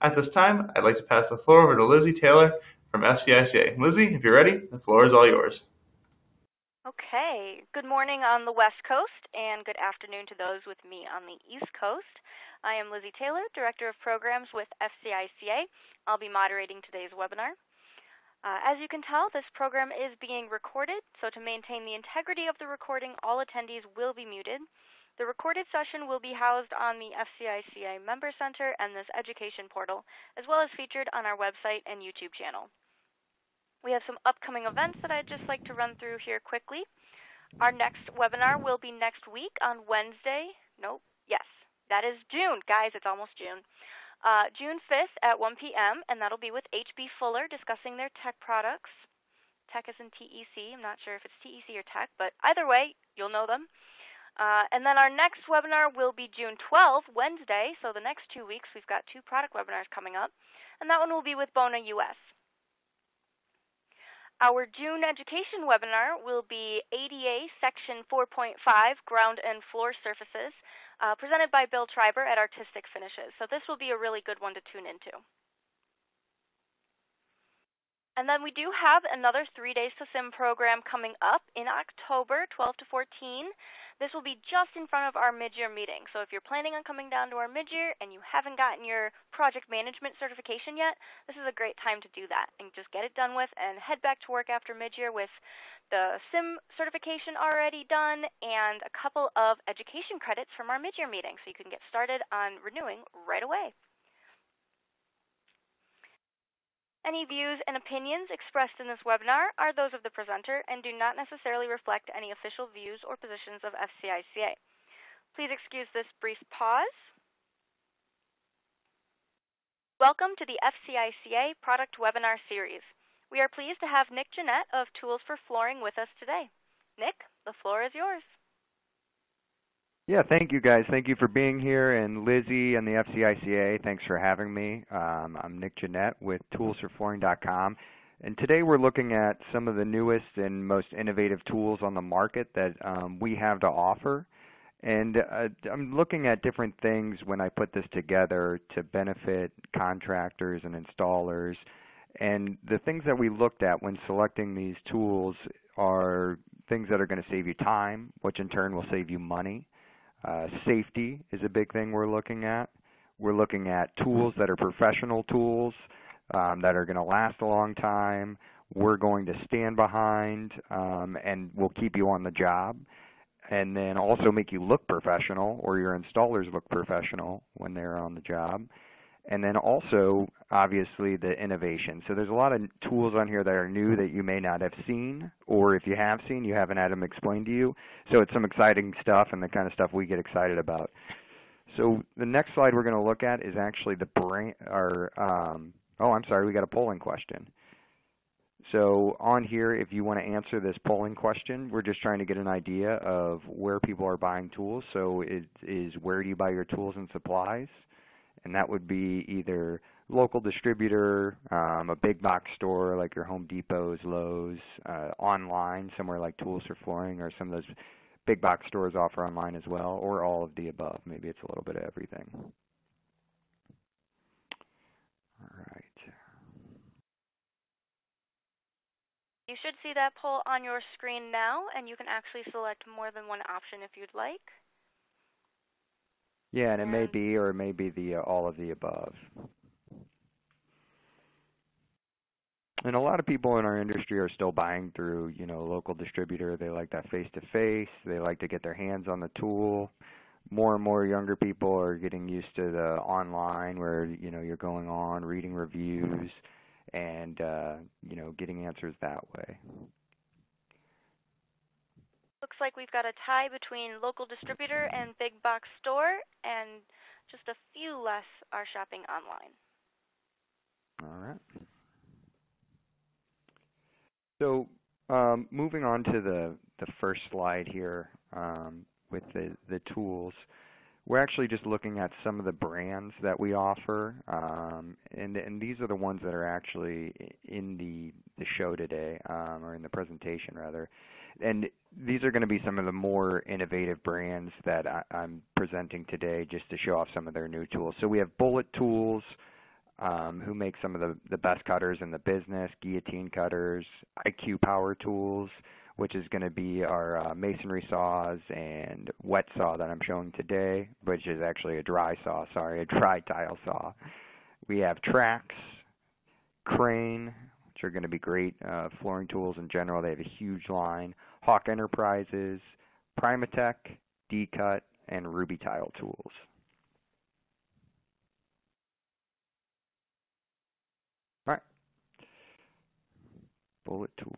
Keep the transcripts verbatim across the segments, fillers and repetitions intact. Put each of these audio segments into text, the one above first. At this time, I'd like to pass the floor over to Lizzie Taylor from F C I C A. Lizzie, if you're ready, the floor is all yours. Okay. Good morning on the West Coast, and good afternoon to those with me on the East Coast. I am Lizzie Taylor, Director of Programs with F C I C A. I'll be moderating today's webinar. Uh, as you can tell, this program is being recorded, so to maintain the integrity of the recording, all attendees will be muted. The recorded session will be housed on the F C I C A Member Center and this education portal, as well as featured on our website and YouTube channel. We have some upcoming events that I'd just like to run through here quickly. Our next webinar will be next week on Wednesday. Nope, yes, that is June. Guys, it's almost June. Uh, June fifth at one P M, and that'll be with H B Fuller discussing their tech products. Tech is in T E C. I'm not sure if it's T E C or tech, but either way, you'll know them. Uh, and then our next webinar will be June twelfth, Wednesday. So the next two weeks, we've got two product webinars coming up, and that one will be with Bona U S. Our June education webinar will be A D A Section four point five, Ground and Floor Surfaces, Uh, presented by Bill Treiber at Artistic Finishes. So this will be a really good one to tune into. And then we do have another three days to SIM program coming up in October, twelve to fourteen. This will be just in front of our mid-year meeting. So if you're planning on coming down to our mid-year and you haven't gotten your project management certification yet, this is a great time to do that and just get it done with and head back to work after mid-year with the SIM certification already done, and a couple of education credits from our mid-year meeting, so you can get started on renewing right away. Any views and opinions expressed in this webinar are those of the presenter and do not necessarily reflect any official views or positions of F C I C A. Please excuse this brief pause. Welcome to the F C I C A Product Webinar Series. We are pleased to have Nick Genette of Tools for Flooring with us today. Nick, the floor is yours. Yeah, thank you guys. Thank you for being here, and Lizzie and the F C I C A, thanks for having me. Um, I'm Nick Genette with tools for flooring dot com, and today we're looking at some of the newest and most innovative tools on the market that um, we have to offer. And uh, I'm looking at different things when I put this together to benefit contractors and installers. And the things that we looked at when selecting these tools are things that are going to save you time, which in turn will save you money. Uh, safety is a big thing we're looking at. We're looking at tools that are professional tools um, that are going to last a long time. We're going to stand behind um, and will keep you on the job, and then also make you look professional, or your installers look professional when they're on the job. And then also, obviously, the innovation. So there's a lot of tools on here that are new that you may not have seen, or if you have seen, you haven't had them explained to you. So it's some exciting stuff and the kind of stuff we get excited about. So the next slide we're going to look at is actually the brand, or, um, oh, I'm sorry, we got a polling question. So on here, if you want to answer this polling question, we're just trying to get an idea of where people are buying tools. So it is, where do you buy your tools and supplies? And that would be either local distributor, um, a big box store like your Home Depots, Lowe's, uh, online, somewhere like Tools for Flooring, or some of those big box stores offer online as well, or all of the above. Maybe it's a little bit of everything. All right. You should see that poll on your screen now, and you can actually select more than one option if you'd like. Yeah, and it may be, or it may be the uh, all of the above. And a lot of people in our industry are still buying through, you know, local distributor. They like that face-to-face. They like to get their hands on the tool. More and more younger people are getting used to the online, where, you know, you're going on, reading reviews, and, uh, you know, getting answers that way. Looks like we've got a tie between local distributor and big box store, and just a few less are shopping online. All right. So um, moving on to the, the first slide here um, with the, the tools, we're actually just looking at some of the brands that we offer, um, and, and these are the ones that are actually in the, the show today, um, or in the presentation rather. And these are going to be some of the more innovative brands that I, I'm presenting today, just to show off some of their new tools. So we have Bullet Tools, um, who makes some of the, the best cutters in the business, guillotine cutters, I Q Power Tools, which is going to be our uh, masonry saws and wet saw that I'm showing today, which is actually a dry saw, sorry, a dry tile saw. We have Trax, Crane, which are going to be great uh, flooring tools in general. They have a huge line. Hawk Enterprises, Primatech, D-Cut, and Ruby Tile Tools. All right. Bullet Tools.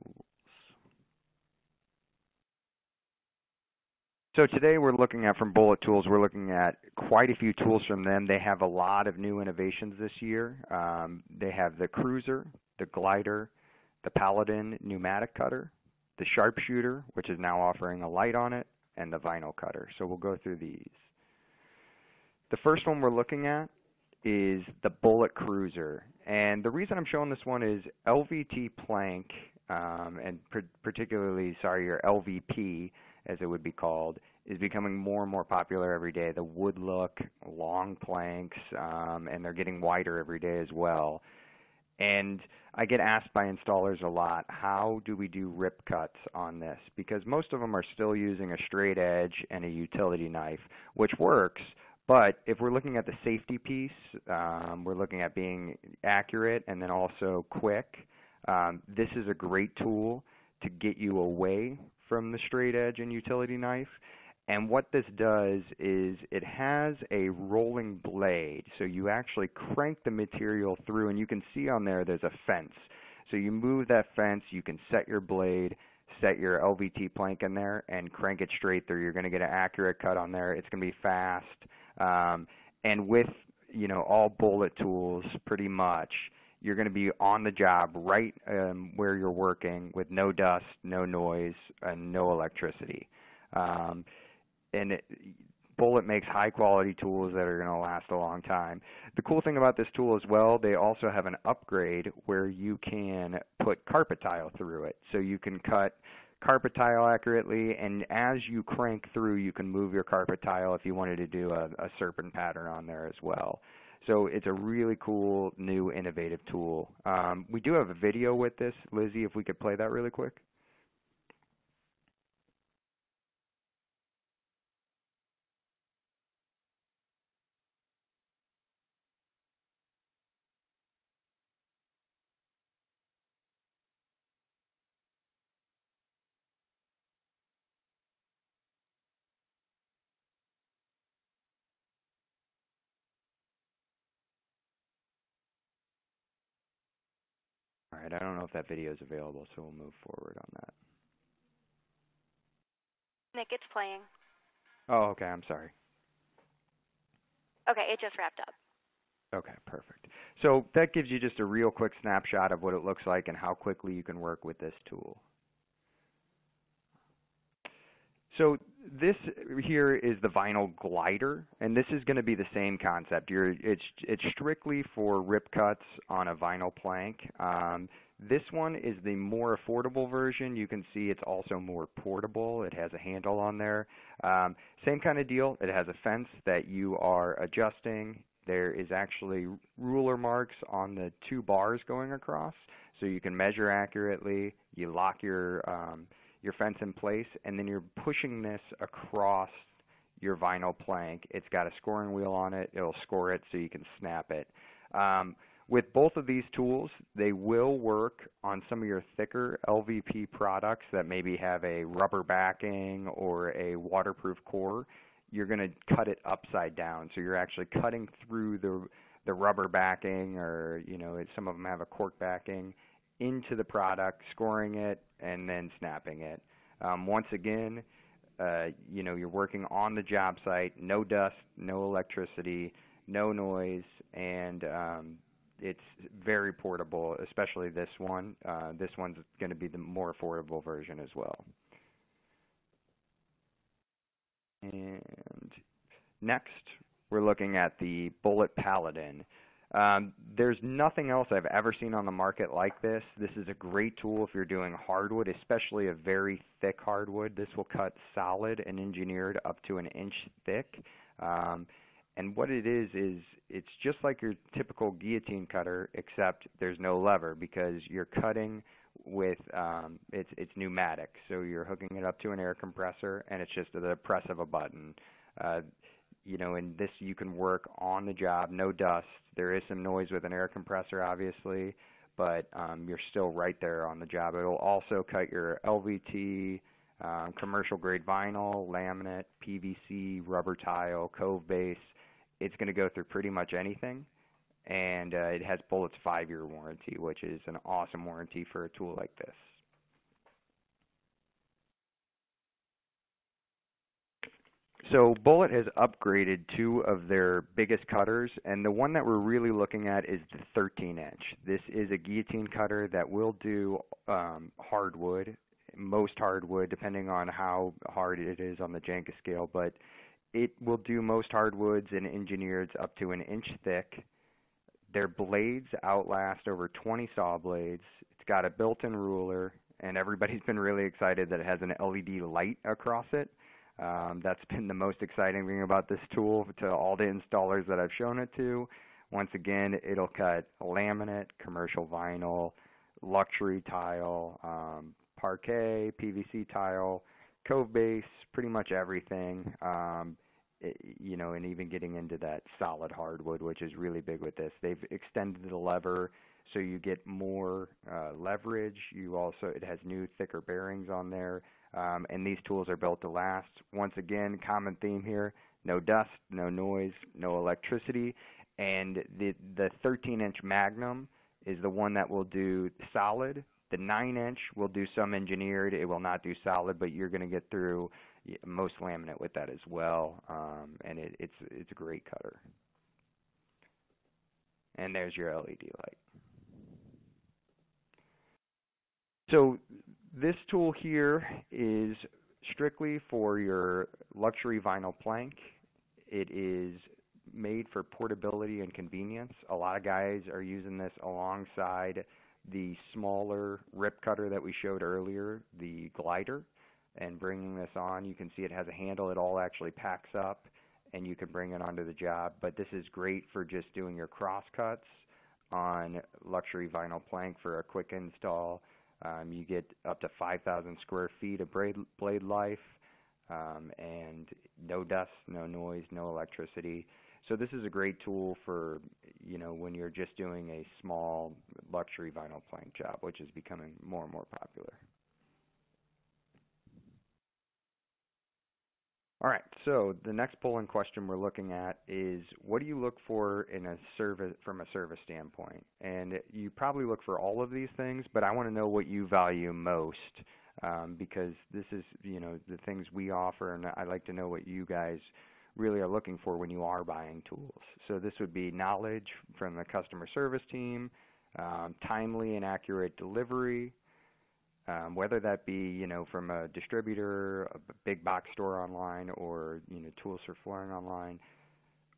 So today we're looking at, from Bullet Tools, we're looking at quite a few tools from them. They have a lot of new innovations this year. Um, they have the Cruiser, the Glider, the Paladin Pneumatic Cutter, the Sharpshooter, which is now offering a light on it, and the Vinyl Cutter. So we'll go through these. The first one we're looking at is the Bullet Cruiser. And the reason I'm showing this one is L V T plank, um, and particularly, sorry, your L V P, as it would be called, is becoming more and more popular every day. The wood look, long planks, um, and they're getting wider every day as well. And I get asked by installers a lot, how do we do rip cuts on this? Because most of them are still using a straight edge and a utility knife, which works. But if we're looking at the safety piece, um, we're looking at being accurate and then also quick. Um, this is a great tool to get you away from the straight edge and utility knife. And what this does is it has a rolling blade. So you actually crank the material through, and you can see on there there's a fence. So you move that fence, you can set your blade, set your L V T plank in there, and crank it straight through. You're going to get an accurate cut on there. It's going to be fast. Um, and with, you know, all Bullet Tools pretty much, you're going to be on the job right um, where you're working with no dust, no noise, and no electricity. Um, and it, Bullet makes high-quality tools that are going to last a long time. The cool thing about this tool as well, they also have an upgrade where you can put carpet tile through it. So you can cut carpet tile accurately, and as you crank through, you can move your carpet tile if you wanted to do a, a serpent pattern on there as well. So it's a really cool, new, innovative tool. Um, we do have a video with this. Lizzie, if we could play that really quick. I don't know if that video is available, so we'll move forward on that. Nick, it's playing. Oh, okay. I'm sorry. Okay, it just wrapped up. Okay, perfect. So that gives you just a real quick snapshot of what it looks like and how quickly you can work with this tool. So this here is the Vinyl Glider, and this is going to be the same concept. You're, it's, it's strictly for rip cuts on a vinyl plank. Um, this one is the more affordable version. You can see it's also more portable. It has a handle on there. Um, same kind of deal. It has a fence that you are adjusting. There is actually ruler marks on the two bars going across, so you can measure accurately. You lock your... Um, your fence in place, and then you're pushing this across your vinyl plank. It's got a scoring wheel on it. It'll score it so you can snap it. Um, with both of these tools, they will work on some of your thicker L V P products that maybe have a rubber backing or a waterproof core. You're going to cut it upside down, so you're actually cutting through the, the rubber backing, or you know, some of them have a cork backing, into the product, scoring it, and then snapping it. Um, once again, uh, you know, you're working on the job site, no dust, no electricity, no noise, and um, it's very portable, especially this one. Uh, this one's going to be the more affordable version as well. And next, we're looking at the Bullet Paladin. Um, there's nothing else I've ever seen on the market like this. This is a great tool if you're doing hardwood, especially a very thick hardwood. This will cut solid and engineered up to an inch thick. Um, And what it is, is it's just like your typical guillotine cutter, except there's no lever because you're cutting with, um, it's, it's pneumatic. So you're hooking it up to an air compressor, and it's just the press of a button. Uh, you know, in this, you can work on the job, no dust. There is some noise with an air compressor, obviously, but um, you're still right there on the job. It'll also cut your L V T, um, commercial grade vinyl, laminate, P V C, rubber tile, cove base. It's going to go through pretty much anything, and uh, it has Bullet's five-year warranty, which is an awesome warranty for a tool like this. So Bullet has upgraded two of their biggest cutters, and the one that we're really looking at is the thirteen inch. This is a guillotine cutter that will do um, hardwood, most hardwood, depending on how hard it is on the Jenga scale, but it will do most hardwoods and engineers up to an inch thick. Their blades outlast over twenty saw blades. It's got a built-in ruler, and everybody's been really excited that it has an L E D light across it. Um, that's been the most exciting thing about this tool to all the installers that I've shown it to. Once again, it'll cut laminate, commercial vinyl, luxury tile, um, parquet, P V C tile, cove base, pretty much everything, um, it, you know, and even getting into that solid hardwood, which is really big with this. They've extended the lever so you get more uh, leverage. You also, it has new thicker bearings on there, um, and these tools are built to last. Once again, common theme here, no dust, no noise, no electricity, and the the thirteen inch Magnum is the one that will do solid. The nine inch will do some engineered. It will not do solid, but you're going to get through most laminate with that as well, um, and it, it's, it's a great cutter. And there's your L E D light. So this tool here is strictly for your luxury vinyl plank. It is made for portability and convenience. A lot of guys are using this alongside the smaller rip cutter that we showed earlier, the glider, and bringing this on, you can see it has a handle. It all actually packs up, and you can bring it onto the job. But this is great for just doing your cross cuts on luxury vinyl plank for a quick install. Um, you get up to five thousand square feet of blade, blade life, um, and no dust, no noise, no electricity. So this is a great tool for, you know, when you're just doing a small luxury vinyl plank job, which is becoming more and more popular. All right, so the next polling question we're looking at is, what do you look for in a service from a service standpoint? And you probably look for all of these things, but I want to know what you value most, um, because this is, you know, the things we offer, and I'd like to know what you guys really are looking for when you are buying tools. So this would be knowledge from the customer service team, um, timely and accurate delivery, um, whether that be, you know, from a distributor, a big box store online, or, you know, Tools for Flooring online.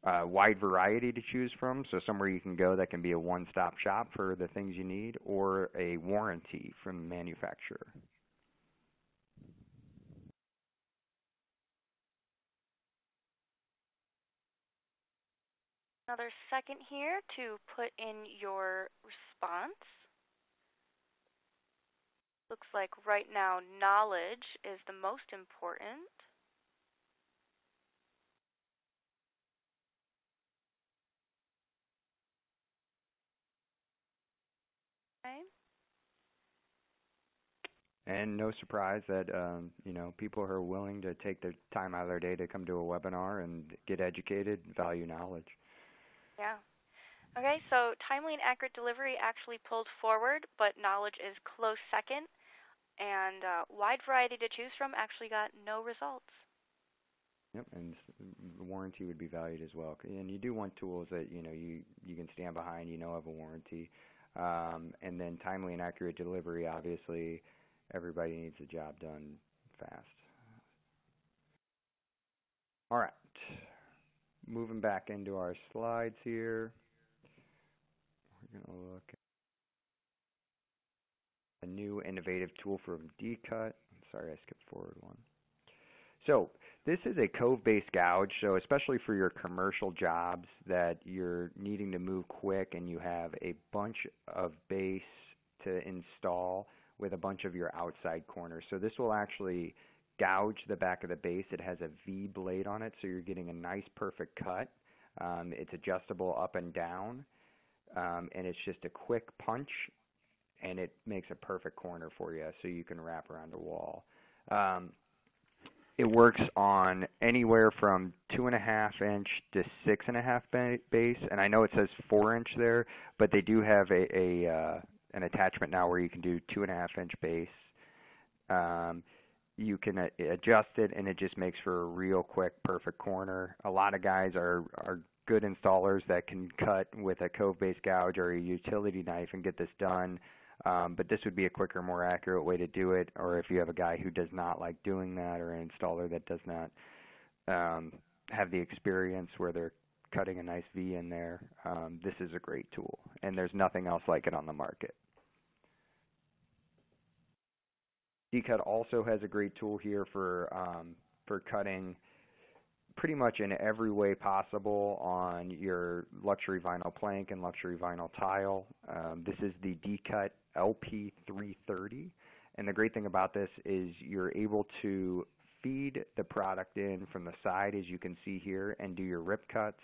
Uh, wide variety to choose from, so somewhere you can go that can be a one-stop shop for the things you need, or a warranty from the manufacturer. Another second here to put in your response. Looks like right now knowledge is the most important. Okay. And no surprise that um, you know, people who are willing to take their time out of their day to come to a webinar and get educated value knowledge. Yeah. Okay, so timely and accurate delivery actually pulled forward, but knowledge is close second. And uh, wide variety to choose from actually got no results. Yep, and the warranty would be valued as well. And you do want tools that, you know, you, you can stand behind, you know, have a warranty. Um, and then timely and accurate delivery, obviously, everybody needs the job done fast. All right. Moving back into our slides here, we're going to look at a new innovative tool from D-Cut. Sorry, I skipped forward one. So this is a cove-based gouge, so especially for your commercial jobs that you're needing to move quick and you have a bunch of base to install with a bunch of your outside corners. So this will actually gouge the back of the base. It has a V blade on it, so you're getting a nice perfect cut. Um, it's adjustable up and down, um, and it's just a quick punch, and it makes a perfect corner for you so you can wrap around a wall. Um, It works on anywhere from two and a half inch to six and a half base, and I know it says four inch there, but they do have a, a uh, an attachment now where you can do two and a half inch base. Um, you can uh, adjust it, and it just makes for a real quick, perfect corner. A lot of guys are are good installers that can cut with a cove base gouge or a utility knife and get this done. Um, but this would be a quicker, more accurate way to do it, or if you have a guy who does not like doing that or an installer that does not um, have the experience where they're cutting a nice V in there, um, this is a great tool, and there's nothing else like it on the market. D-Cut also has a great tool here for, um, for cutting pretty much in every way possible on your luxury vinyl plank and luxury vinyl tile. Um, this is the D-Cut L P three thirty, and the great thing about this is you're able to feed the product in from the side, as you can see here, and do your rip cuts.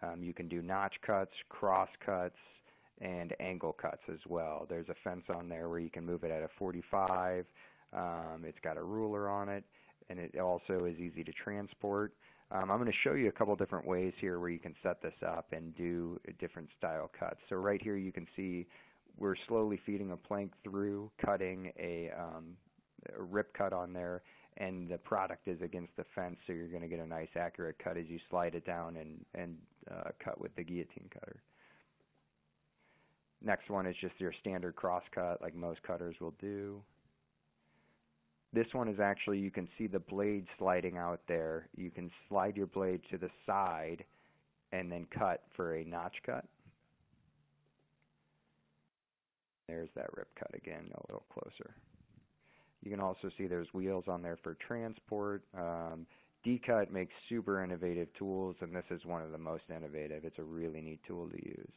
Um, you can do notch cuts, cross cuts, and angle cuts as well. There's a fence on there where you can move it at a forty-five. Um, it's got a ruler on it, and it also is easy to transport. Um, I'm going to show you a couple different ways here where you can set this up and do different style cuts. So right here you can see we're slowly feeding a plank through, cutting a, um, a rip cut on there, and the product is against the fence, so you're going to get a nice accurate cut as you slide it down and, and uh, cut with the guillotine cutter. Next one is just your standard cross cut like most cutters will do. This one is actually, you can see the blade sliding out there. You can slide your blade to the side and then cut for a notch cut. There's that rip cut again, a little closer. You can also see there's wheels on there for transport. Um, D-Cut makes super innovative tools, and this is one of the most innovative. It's a really neat tool to use.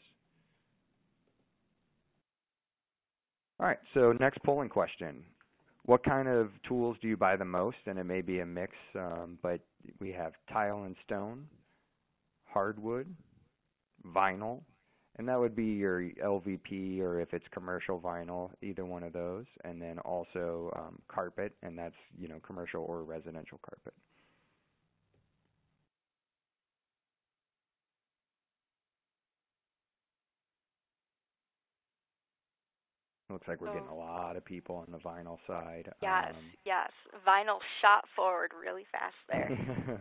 All right, so next polling question. What kind of tools do you buy the most? And it may be a mix, um, but we have tile and stone, hardwood, vinyl, and that would be your L V P, or if it's commercial vinyl, either one of those, and then also um, carpet, and that's, you know, commercial or residential carpet. Looks like we're getting a lot of people on the vinyl side. Yes, um, yes. Vinyl shot forward really fast there.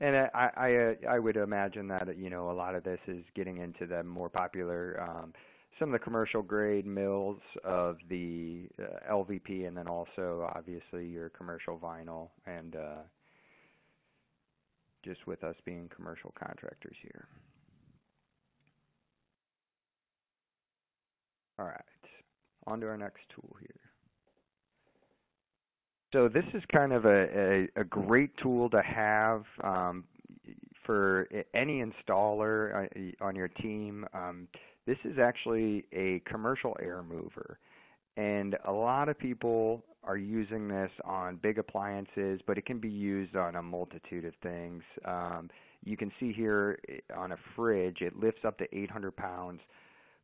And I, I, I would imagine that, you know, a lot of this is getting into the more popular, um, some of the commercial grade mills of the uh, L V P, and then also obviously your commercial vinyl, and uh, just with us being commercial contractors here. All right. On to our next tool here. So this is kind of a, a, a great tool to have um, for any installer on your team. Um, this is actually a commercial air mover, and a lot of people are using this on big appliances, but it can be used on a multitude of things. Um, you can see here on a fridge, it lifts up to eight hundred pounds.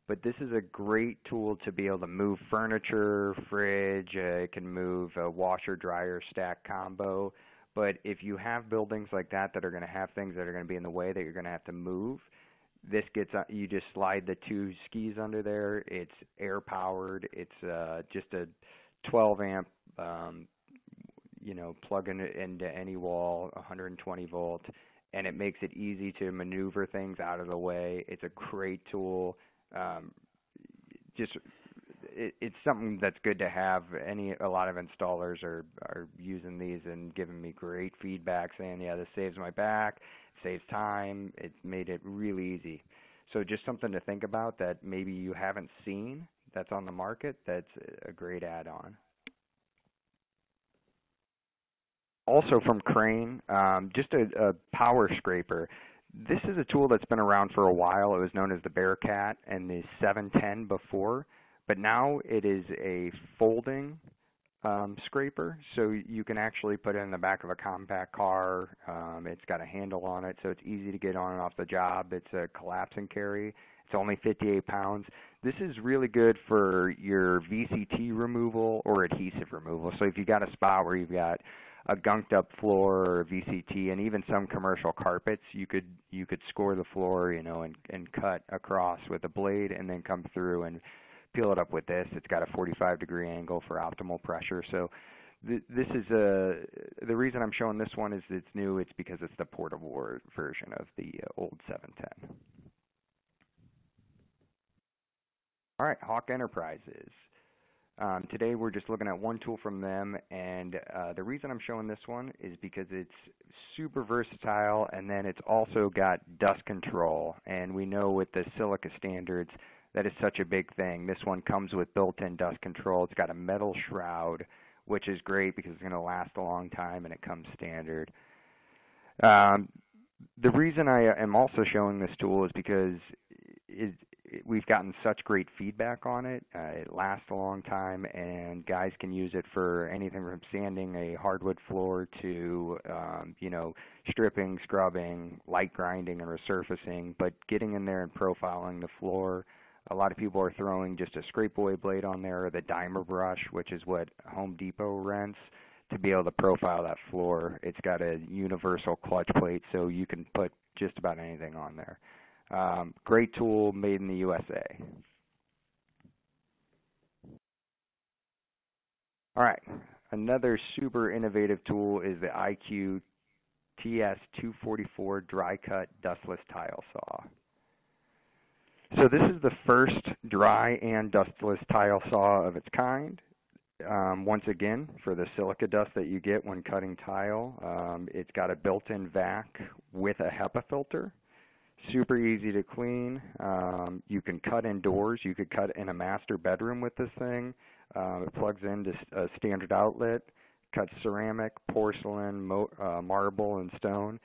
But this is a great tool to be able to move furniture, fridge, uh, it can move a washer, dryer, stack combo. But if you have buildings like that that are going to have things that are going to be in the way that you're going to have to move, this gets, you just slide the two skis under there. It's air powered. It's uh, just a twelve amp, um, you know, plug in, into any wall, one hundred twenty volt, and it makes it easy to maneuver things out of the way. It's a great tool. Um, just it, it's something that's good to have. Any a lot of installers are are using these and giving me great feedback, saying, yeah, this saves my back, saves time. It made it really easy. So just something to think about that maybe you haven't seen that's on the market. That's a great add-on. also from Crane, um, just a, a power scraper. This is a tool that's been around for a while. It was known as the Bearcat and the seven ten before, but now it is a folding um, scraper, so you can actually put it in the back of a compact car. Um, it's got a handle on it, so it's easy to get on and off the job. It's a collapse and carry. It's only fifty-eight pounds. This is really good for your V C T removal or adhesive removal. So if you've got a spot where you've got a gunked up floor or V C T, and even some commercial carpets, you could you could score the floor, you know, and, and cut across with a blade and then come through and peel it up with this. It's got a forty-five degree angle for optimal pressure. So th this is a, the reason I'm showing this one is it's new. It's because it's the portable version of the old seven ten. All right, Hawk Enterprises. Um, today we're just looking at one tool from them, and uh, the reason I'm showing this one is because it's super versatile, and then it's also got dust control. And we know with the silica standards, that is such a big thing. This one comes with built-in dust control. It's got a metal shroud, which is great because it's going to last a long time, and it comes standard. Um, the reason I am also showing this tool is because it, we've gotten such great feedback on it. Uh, it lasts a long time, and guys can use it for anything from sanding a hardwood floor to, um, you know, stripping, scrubbing, light grinding, and resurfacing. But getting in there and profiling the floor, a lot of people are throwing just a scrape-away blade on there or the dimer brush, which is what Home Depot rents, to be able to profile that floor. It's got a universal clutch plate, so you can put just about anything on there. Um, great tool, made in the U S A. All right, another super innovative tool is the I Q T S two forty-four Dry Cut Dustless Tile Saw. So this is the first dry and dustless tile saw of its kind. Um, once again, for the silica dust that you get when cutting tile, um, it's got a built-in vac with a HEPA filter. Super easy to clean. Um, you can cut indoors. You could cut in a master bedroom with this thing. Uh, it plugs into a standard outlet, cuts ceramic, porcelain, mo uh, marble, and stone.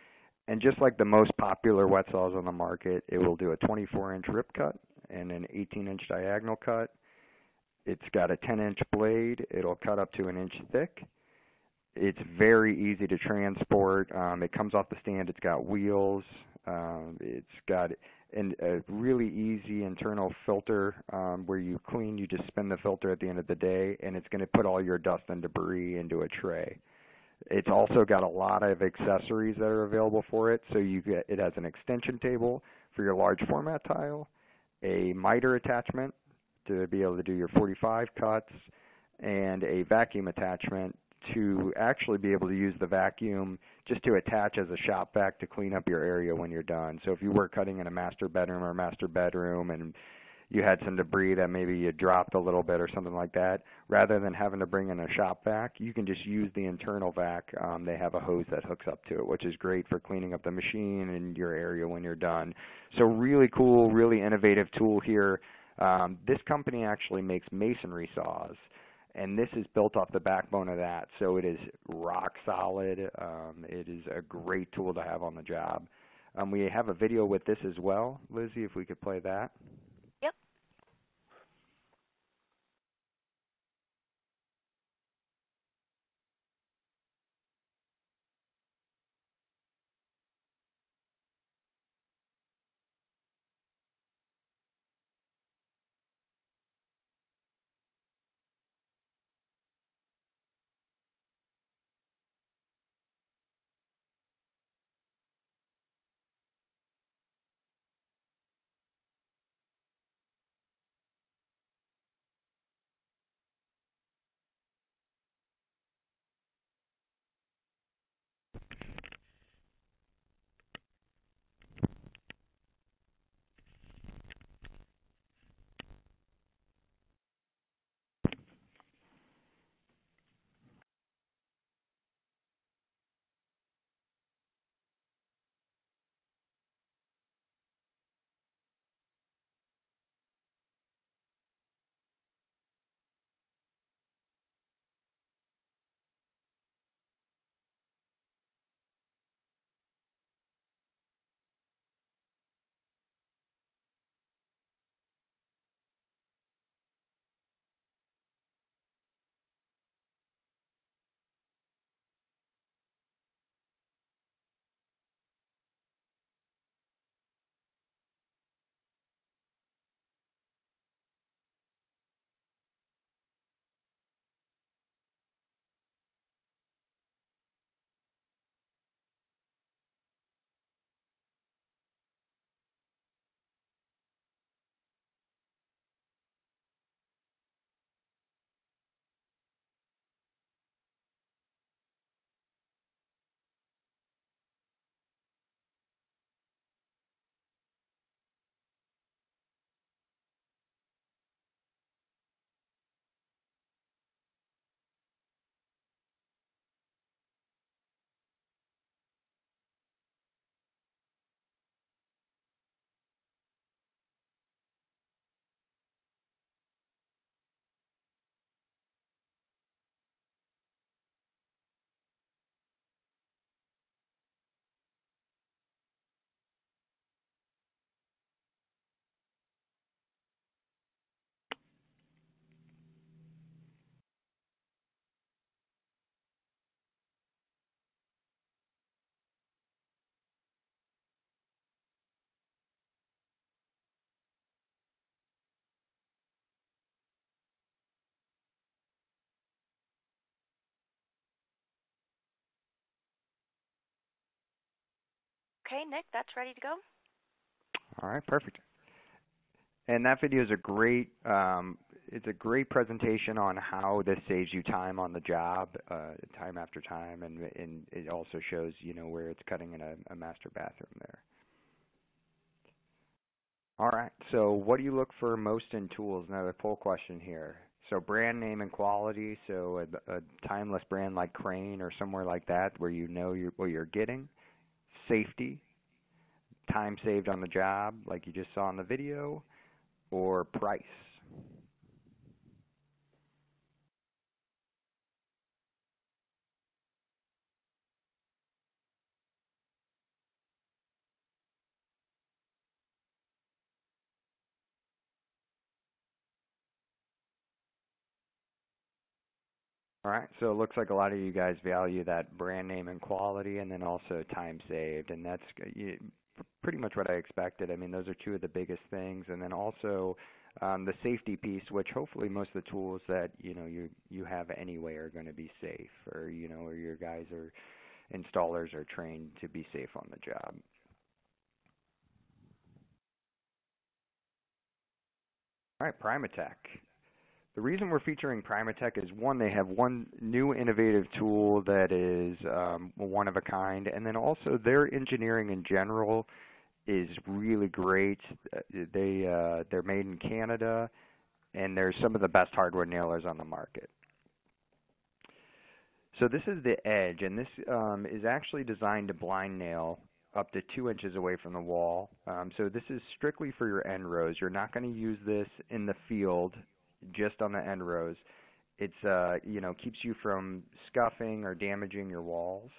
And just like the most popular wet saws on the market, it will do a twenty-four inch rip cut and an eighteen inch diagonal cut. It's got a ten inch blade. It'll cut up to an inch thick. It's very easy to transport. Um, it comes off the stand. It's got wheels. Um, it's got an, a really easy internal filter um, where you clean, you just spin the filter at the end of the day, and it's going to put all your dust and debris into a tray. It's also got a lot of accessories that are available for it. So you get, it has an extension table for your large format tile, a miter attachment to be able to do your forty-five cuts, and a vacuum attachment to actually be able to use the vacuum just to attach as a shop vac to clean up your area when you're done. So if you were cutting in a master bedroom or master bedroom and you had some debris that maybe you dropped a little bit or something like that, rather than having to bring in a shop vac, you can just use the internal vac. Um, they have a hose that hooks up to it, which is great for cleaning up the machine and your area when you're done. So really cool, really innovative tool here. Um, this company actually makes masonry saws, and this is built off the backbone of that, so it is rock solid. Um, it is a great tool to have on the job. Um, we have a video with this as well. Lizzie, if we could play that. Yep. Okay, Nick, that's ready to go. All right, perfect. And that video is a great, um, it's a great presentation on how this saves you time on the job, uh, time after time, and, and it also shows, you know, where it's cutting in a, a master bathroom there. All right, so what do you look for most in tools? Another poll question here. So brand name and quality, so a, a timeless brand like Crane or somewhere like that where you know you're, what you're getting. Safety, time saved on the job like you just saw in the video, or price. All right, so it looks like a lot of you guys value that brand name and quality, and then also time saved, and that's pretty much what I expected. I mean, those are two of the biggest things, and then also um, the safety piece, which hopefully most of the tools that you know you you have anyway are going to be safe, or you know, or your guys or installers are trained to be safe on the job. All right, Primatech. The reason we're featuring Primatech is, one, they have one new innovative tool that is um, one of a kind, and then also their engineering in general is really great. They, uh, they're made in Canada, and they're some of the best hardware nailers on the market. So this is the Edge, and this um, is actually designed to blind nail up to two inches away from the wall. Um, so this is strictly for your end rows. You're not going to use this in the field just on the end rows. It's uh you know, keeps you from scuffing or damaging your walls,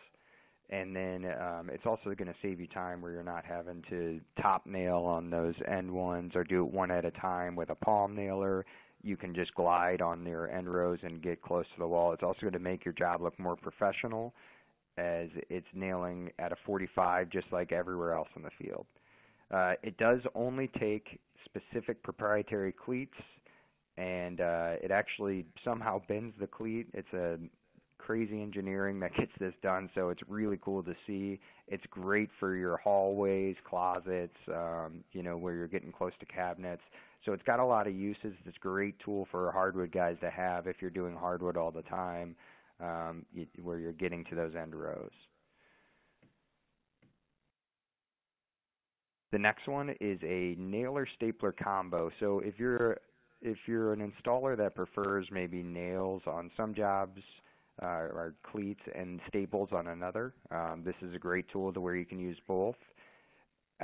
and then um, it's also going to save you time where you're not having to top nail on those end ones or do it one at a time with a palm nailer. You can just glide on your end rows and get close to the wall. It's also going to make your job look more professional as it's nailing at a forty-five just like everywhere else in the field. Uh, it does only take specific proprietary cleats, and uh, it actually somehow bends the cleat. It's a crazy engineering that gets this done, so it's really cool to see. It's great for your hallways, closets, um, you know, where you're getting close to cabinets. So it's got a lot of uses. It's a great tool for hardwood guys to have if you're doing hardwood all the time, um, you, where you're getting to those end rows. The next one is a nailer stapler combo. So if you're If you're an installer that prefers maybe nails on some jobs uh, or cleats and staples on another, um, this is a great tool to where you can use both.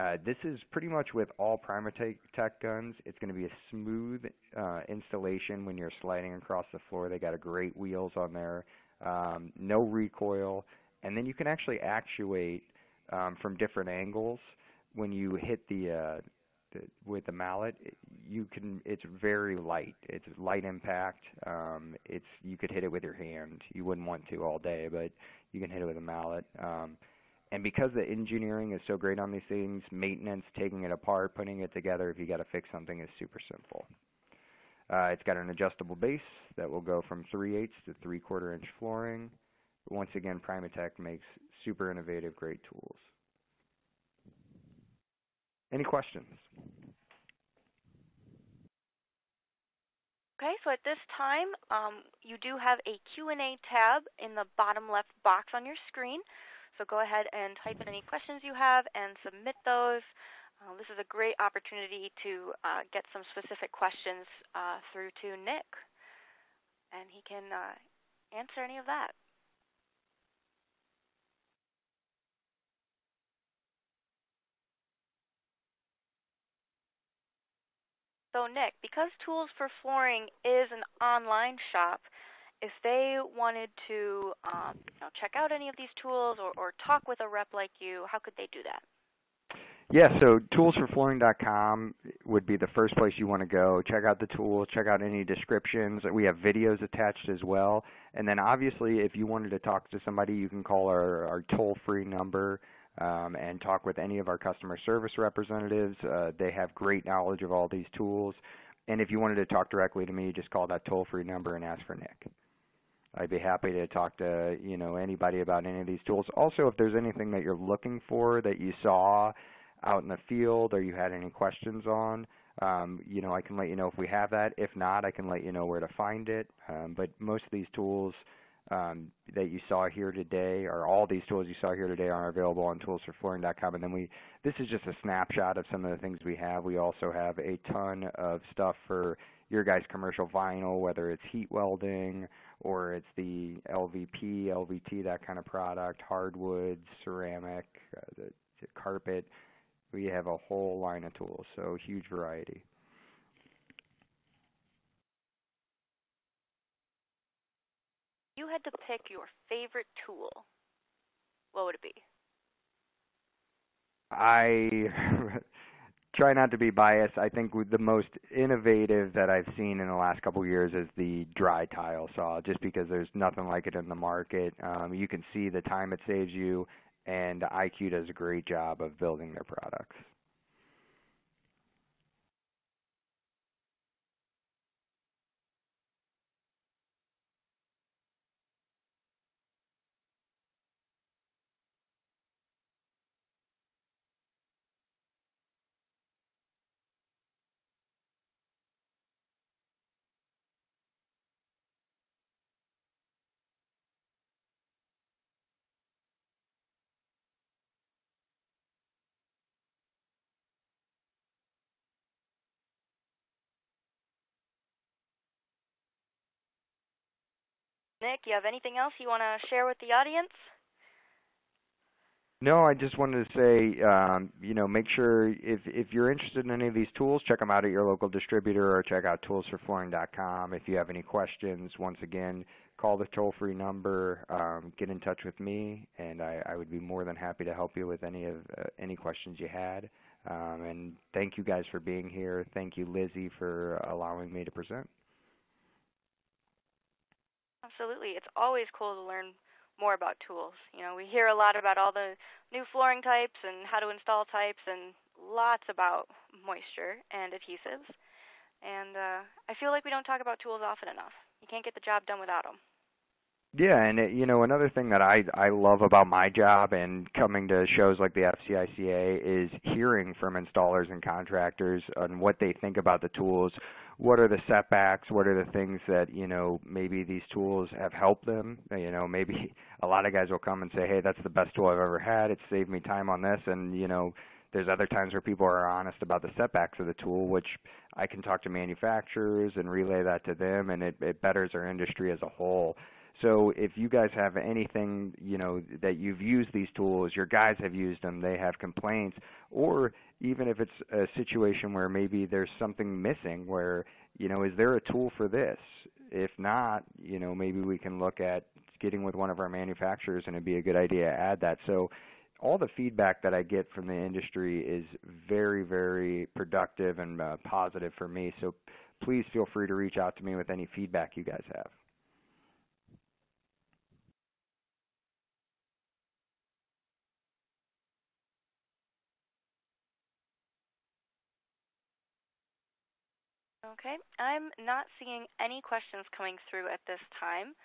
Uh, this is pretty much with all Primatech guns. It's going to be a smooth uh, installation when you're sliding across the floor. They got a great wheels on there, um, no recoil, and then you can actually actuate um, from different angles when you hit the uh, with the mallet. You can, it's very light. It's light impact. Um, it's, you could hit it with your hand. You wouldn't want to all day, but you can hit it with a mallet. Um, and because the engineering is so great on these things, maintenance, taking it apart, putting it together, if you got to fix something, is super simple. Uh, it's got an adjustable base that will go from three eighths to three quarter inch flooring. Once again, Primatech makes super innovative, great tools. Any questions? Okay, so at this time, um, you do have a Q and A tab in the bottom left box on your screen. So go ahead and type in any questions you have and submit those. Uh, this is a great opportunity to uh, get some specific questions uh, through to Nick, and he can uh, answer any of that. So Nick, because Tools for Flooring is an online shop, if they wanted to um, you know, check out any of these tools or, or talk with a rep like you, how could they do that? Yeah, so tools for flooring dot com would be the first place you want to go. Check out the tools, check out any descriptions. We have videos attached as well. And then obviously if you wanted to talk to somebody, you can call our, our toll-free number. Um, and talk with any of our customer service representatives. Uh, they have great knowledge of all these tools. And if you wanted to talk directly to me, just call that toll-free number and ask for Nick. I'd be happy to talk to, you know, anybody about any of these tools. Also, if there's anything that you're looking for that you saw out in the field or you had any questions on, um, you know, I can let you know if we have that. If not, I can let you know where to find it. Um, but most of these tools um, that you saw here today, or all these tools you saw here today, are available on tools for flooring dot com. And then we, this is just a snapshot of some of the things we have. We also have a ton of stuff for your guys' commercial vinyl, whether it's heat welding or it's the L V P, L V T, that kind of product, hardwoods, ceramic, uh, the, the carpet. We have a whole line of tools, so huge variety. You had to pick your favorite tool. What would it be? I try not to be biased. I think the most innovative that I've seen in the last couple of years is the dry tile saw, just because there's nothing like it in the market. Um, you can see the time it saves you, and I Q does a great job of building their products. Nick, you have anything else you want to share with the audience? No, I just wanted to say, um, you know, make sure if, if you're interested in any of these tools, check them out at your local distributor or check out tools for flooring dot com. If you have any questions, once again, call the toll-free number, um, get in touch with me, and I, I would be more than happy to help you with any of uh, any questions you had. Um, and thank you guys for being here. Thank you, Lizzie, for allowing me to present. Absolutely. It's always cool to learn more about tools. You know, we hear a lot about all the new flooring types and how to install types and lots about moisture and adhesives. And uh, I feel like we don't talk about tools often enough. You can't get the job done without them. Yeah, and it, you know, another thing that I I love about my job and coming to shows like the F C I C A is hearing from installers and contractors on what they think about the tools. What are the setbacks? What are the things that, you know, maybe these tools have helped them? You know, maybe a lot of guys will come and say, hey, that's the best tool I've ever had. It saved me time on this. And, you know, there's other times where people are honest about the setbacks of the tool, which I can talk to manufacturers and relay that to them, and it, it betters our industry as a whole. So if you guys have anything, you know, that you've used these tools, your guys have used them, they have complaints, or even if it's a situation where maybe there's something missing where, you know, is there a tool for this? If not, you know, maybe we can look at getting with one of our manufacturers, and it'd be a good idea to add that. So all the feedback that I get from the industry is very, very productive and uh, positive for me. So please feel free to reach out to me with any feedback you guys have. Okay, I'm not seeing any questions coming through at this time,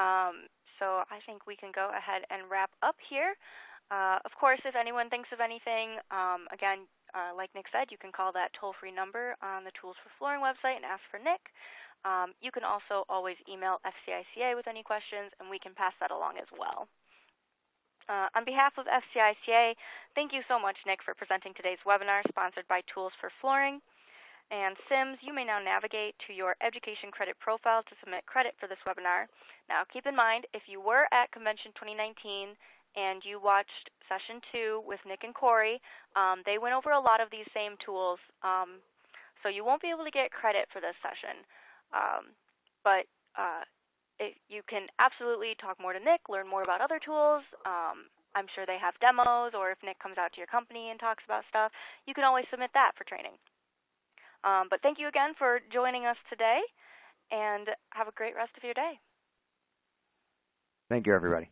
um, so I think we can go ahead and wrap up here. Uh, of course, if anyone thinks of anything, um, again, uh, like Nick said, you can call that toll-free number on the Tools for Flooring website and ask for Nick. Um, you can also always email F C I C A with any questions, and we can pass that along as well. Uh, on behalf of F C I C A, thank you so much, Nick, for presenting today's webinar sponsored by Tools for Flooring. And Sims, you may now navigate to your education credit profile to submit credit for this webinar. Now, keep in mind, if you were at Convention twenty nineteen and you watched session two with Nick and Corey, um, they went over a lot of these same tools, um, so you won't be able to get credit for this session. Um, but uh, it, you can absolutely talk more to Nick, learn more about other tools. Um, I'm sure they have demos, or if Nick comes out to your company and talks about stuff, you can always submit that for training. Um, but thank you again for joining us today, and have a great rest of your day. Thank you, everybody.